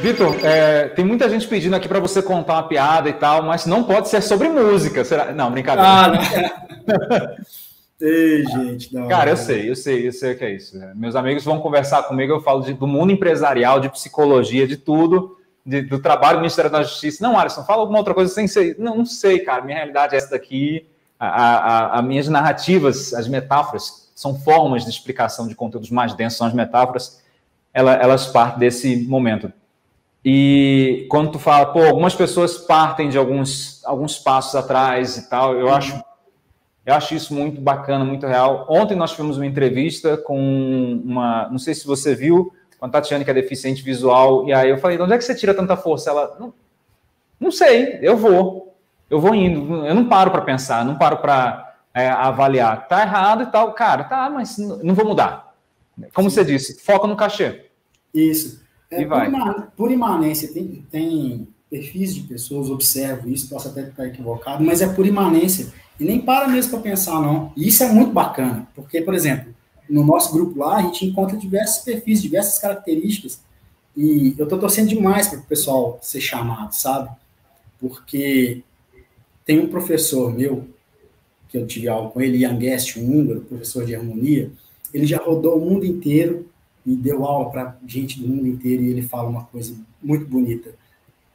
Vitor, tem muita gente pedindo aqui para você contar uma piada e tal, mas não pode ser sobre música. Será? Não, brincadeira. Não. Ei, gente, não. Cara, eu sei o que é isso. Meus amigos vão conversar comigo, eu falo do mundo empresarial, de psicologia, de tudo, do trabalho do Ministério da Justiça. Não, Alyson, fala alguma outra coisa sem ser... Não sei, cara, minha realidade é essa daqui. As minhas narrativas, as metáforas, são formas de explicação de conteúdos mais densos, são as metáforas, elas partem desse momento. E quando tu fala, pô, algumas pessoas partem de alguns passos atrás e tal, eu acho isso muito bacana, muito real. Ontem nós tivemos uma entrevista com uma... Não sei se você viu, com a Tatiana, que é deficiente visual. E aí eu falei, de onde é que você tira tanta força? Ela, não sei, eu vou indo. Eu não paro para pensar, não paro para avaliar. Tá errado e tal. Cara, tá, mas não vou mudar. Como Sim. você disse, foca no cachê. Isso. E vai. Por imanência, tem perfis de pessoas, observo isso, posso até ficar equivocado, mas é por imanência. E nem para mesmo para pensar, não. E isso é muito bacana, porque, por exemplo, no nosso grupo lá, a gente encontra diversos perfis, diversas características, e eu estou torcendo demais para o pessoal ser chamado, sabe? Porque tem um professor meu, que eu tive aula com ele, Ian Guest, um húngaro, professor de harmonia, ele já rodou o mundo inteiro e deu aula para gente do mundo inteiro, e ele fala uma coisa muito bonita.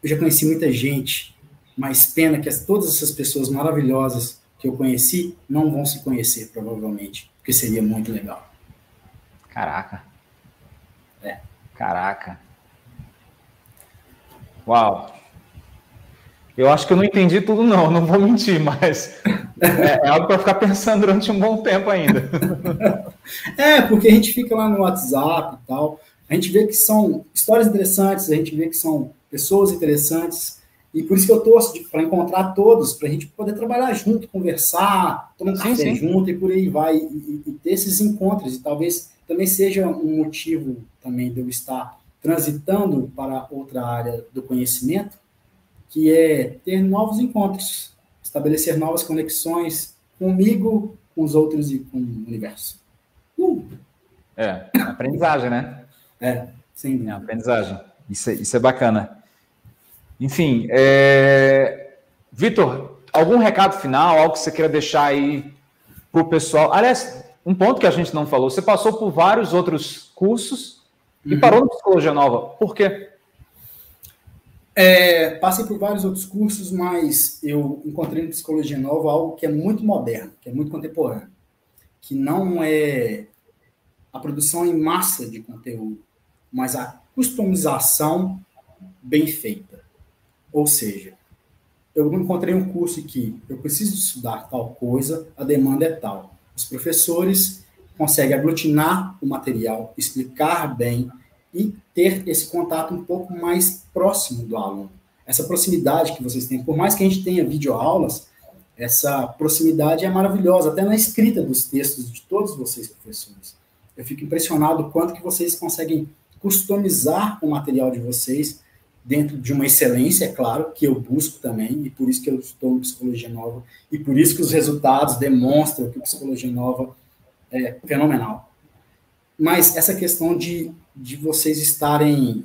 Eu já conheci muita gente, mas pena que todas essas pessoas maravilhosas que eu conheci, não vão se conhecer, provavelmente, porque seria muito legal. Caraca. Caraca. Uau. Eu acho que eu não entendi tudo, não vou mentir, mas é algo para ficar pensando durante um bom tempo ainda. Porque a gente fica lá no WhatsApp e tal, a gente vê que são histórias interessantes, a gente vê que são pessoas interessantes. E por isso que eu torço para encontrar todos, para a gente poder trabalhar junto, conversar, tomar café junto e por aí vai, e ter esses encontros. E talvez também seja um motivo também de eu estar transitando para outra área do conhecimento, que é ter novos encontros, estabelecer novas conexões comigo, com os outros e com o universo. Aprendizagem, né? Sem dúvida. Aprendizagem. Isso é bacana. Enfim, Vitor, algum recado final, algo que você queira deixar aí para o pessoal? Aliás, um ponto que a gente não falou, você passou por vários outros cursos e parou no Psicologia Nova. Por quê? Passei por vários outros cursos, mas eu encontrei no Psicologia Nova algo que é muito moderno, que é muito contemporâneo, que não é a produção em massa de conteúdo, mas a customização bem feita. Ou seja, eu encontrei um curso que eu preciso estudar tal coisa, a demanda é tal. Os professores conseguem aglutinar o material, explicar bem e ter esse contato um pouco mais próximo do aluno. Essa proximidade que vocês têm, por mais que a gente tenha videoaulas, essa proximidade é maravilhosa, até na escrita dos textos de todos vocês, professores. Eu fico impressionado o quanto que vocês conseguem customizar o material de vocês dentro de uma excelência, é claro, que eu busco também, e por isso que eu estou em Psicologia Nova, e por isso que os resultados demonstram que Psicologia Nova é fenomenal. Mas essa questão de vocês estarem,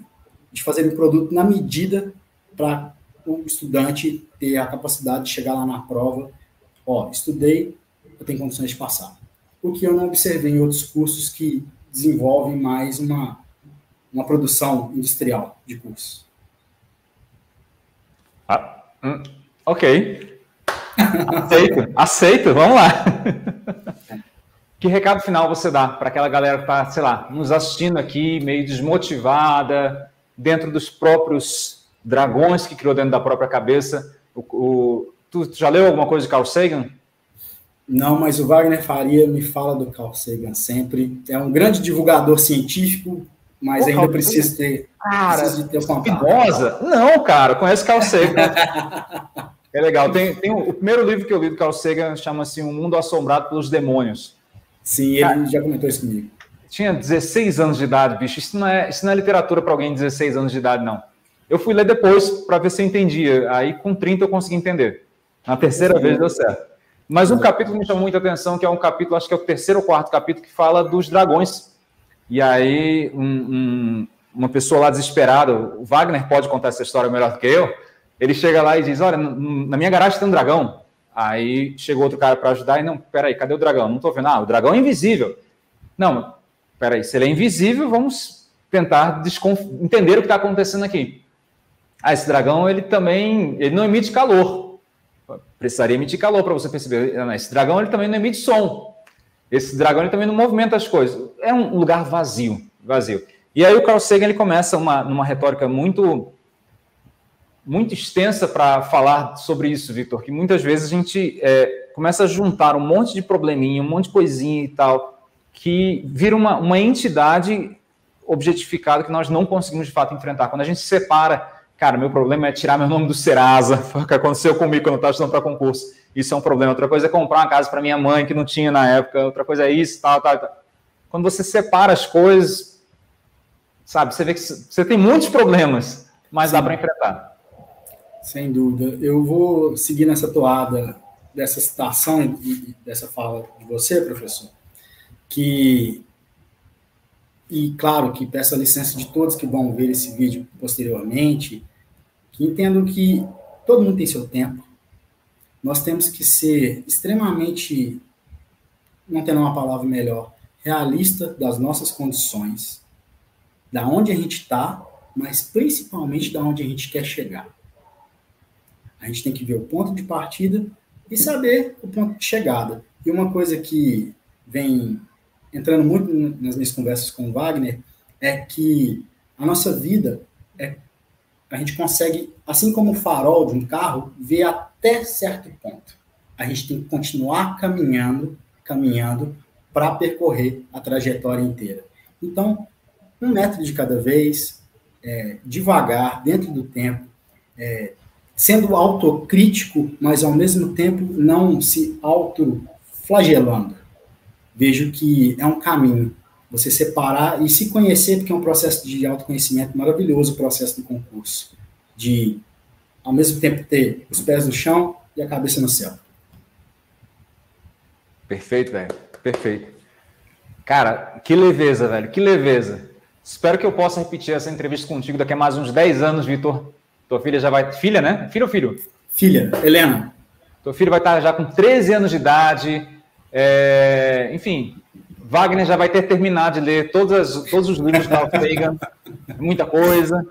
de fazerem um produto na medida para o estudante ter a capacidade de chegar lá na prova, estudei, eu tenho condições de passar. O que eu não observei em outros cursos que desenvolvem mais uma produção industrial de curso. Ok. Aceito, vamos lá. Que recado final você dá para aquela galera que está, sei lá, nos assistindo aqui, meio desmotivada, dentro dos próprios dragões que criou dentro da própria cabeça? Tu já leu alguma coisa de Carl Sagan? Não, mas o Wagner Faria me fala do Carl Sagan sempre. É um grande divulgador científico, mas ainda preciso ter... Cara, preciso de ter contato. Não, cara, conhece Carl Sagan. É legal. Tem o primeiro livro que eu li do Carl Sagan chama-se Um Mundo Assombrado pelos Demônios. Sim, ele já comentou isso comigo. Tinha 16 anos de idade, bicho. Isso não é literatura para alguém de 16 anos de idade, não. Eu fui ler depois para ver se eu entendia. Aí, com 30, eu consegui entender. Na terceira vez deu certo. Mas um capítulo me chamou muita atenção, que é um capítulo, acho que é o terceiro ou quarto capítulo, que fala dos dragões. E aí uma pessoa lá desesperada, o Wagner pode contar essa história melhor do que eu, ele chega lá e diz, olha, na minha garagem tem um dragão. Aí chegou outro cara para ajudar e, não, peraí, cadê o dragão? Não estou vendo. Ah, o dragão é invisível. Não, peraí, se ele é invisível, vamos tentar entender o que está acontecendo aqui. Ah, esse dragão, ele não emite calor. Precisaria emitir calor para você perceber. Esse dragão, ele também não emite som. Esse dragão, ele também não movimenta as coisas. É um lugar vazio, vazio. E aí o Carl Sagan, ele começa numa retórica muito extensa para falar sobre isso, Victor, que muitas vezes a gente começa a juntar um monte de probleminha, um monte de coisinha e tal, que vira uma entidade objetificada que nós não conseguimos, de fato, enfrentar. Quando a gente se separa, cara, meu problema é tirar meu nome do Serasa, foi o que aconteceu comigo quando eu estava estudando para concurso. Isso é um problema. Outra coisa é comprar uma casa para minha mãe, que não tinha na época. Outra coisa é isso, tal. Quando você separa as coisas, sabe, você vê que você tem muitos problemas, mas dá para enfrentar. Sem dúvida. Eu vou seguir nessa toada dessa citação e dessa fala de você, professor, e claro que peço a licença de todos que vão ver esse vídeo posteriormente, que entendam que todo mundo tem seu tempo. Nós temos que ser extremamente, não tendo uma palavra melhor, realista das nossas condições, da onde a gente está, mas principalmente da onde a gente quer chegar. A gente tem que ver o ponto de partida e saber o ponto de chegada. E uma coisa que vem entrando muito nas minhas conversas com o Wagner é que a nossa vida, a gente consegue, assim como o farol de um carro, ver até certo ponto. A gente tem que continuar caminhando para percorrer a trajetória inteira. Então, um metro de cada vez, devagar, dentro do tempo, sendo autocrítico, mas ao mesmo tempo não se autoflagelando. Vejo que é um caminho, você separar e se conhecer, porque é um processo de autoconhecimento maravilhoso, o processo do concurso, de ao mesmo tempo ter os pés no chão e a cabeça no céu. Perfeito, velho, perfeito. Cara, que leveza, velho, que leveza. Espero que eu possa repetir essa entrevista contigo daqui a mais uns 10 anos, Vitor. Tua filha já vai... Filha, né? Filho ou filho? Filha, Helena. Tua filha vai estar já com 13 anos de idade. Enfim, Wagner já vai ter terminado de ler todos os livros de Carl Sagan. Muita coisa.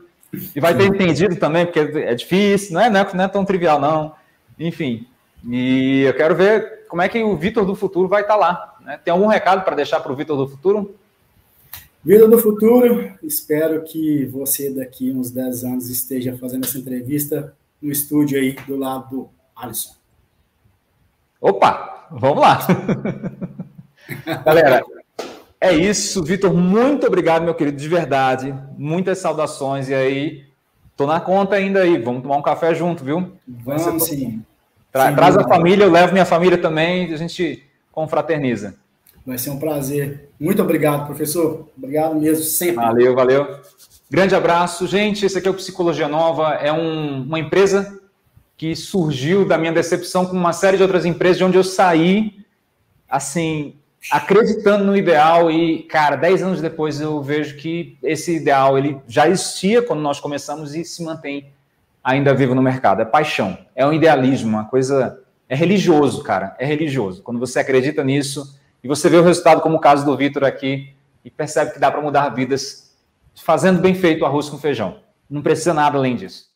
E vai ter entendido também, porque é difícil. Não é tão trivial, não. Enfim. E eu quero ver como é que o Vitor do futuro vai estar lá. Né? Tem algum recado para deixar para o Vitor do futuro? Vida do futuro, espero que você daqui uns 10 anos esteja fazendo essa entrevista no estúdio aí do lado do Alyson. Opa, vamos lá. Galera, é isso. Vitor, muito obrigado, meu querido, de verdade. Muitas saudações e aí, tô na conta ainda aí, vamos tomar um café junto, viu? Vamos sim. Traz a família, eu levo minha família também, a gente confraterniza. Vai ser um prazer. Muito obrigado, professor. Obrigado mesmo, sempre. Valeu, valeu. Grande abraço. Gente, esse aqui é o Psicologia Nova. É uma empresa que surgiu da minha decepção com uma série de outras empresas, de onde eu saí, assim, acreditando no ideal. E, cara, 10 anos depois eu vejo que esse ideal ele já existia quando nós começamos e se mantém ainda vivo no mercado. É paixão, é um idealismo, uma coisa... É religioso, cara, é religioso. Quando você acredita nisso... E você vê o resultado, como o caso do Vitor aqui, e percebe que dá para mudar vidas fazendo bem feito o arroz com feijão. Não precisa nada além disso.